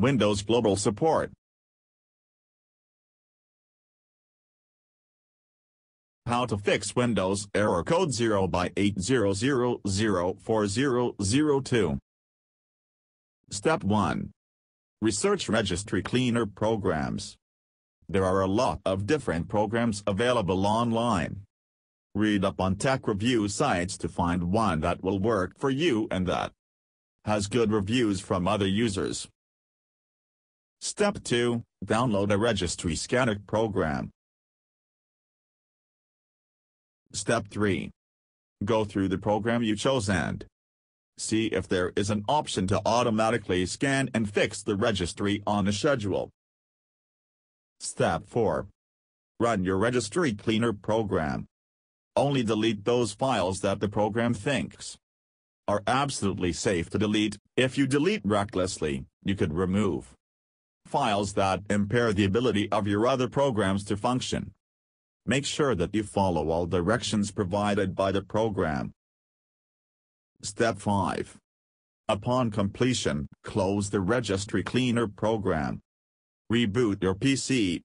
Windows Global Support. How to fix Windows error code 0x80004002. Step 1. Research registry cleaner programs. There are a lot of different programs available online. Read up on tech review sites to find one that will work for you and that has good reviews from other users. Step 2. Download a registry scanner program. Step 3. Go through the program you chose and see if there is an option to automatically scan and fix the registry on a schedule. Step 4. Run your registry cleaner program. Only delete those files that the program thinks are absolutely safe to delete. If you delete recklessly, you could remove files that impair the ability of your other programs to function. Make sure that you follow all directions provided by the program. Step 5. Upon completion, close the registry cleaner program. Reboot your PC.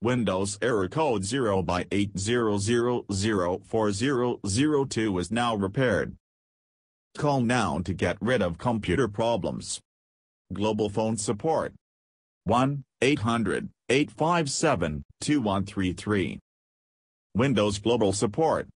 Windows error code 0x80004002 is now repaired. Call now to get rid of computer problems. Global Phone Support. 1-800-857-2133. Windows Global Support.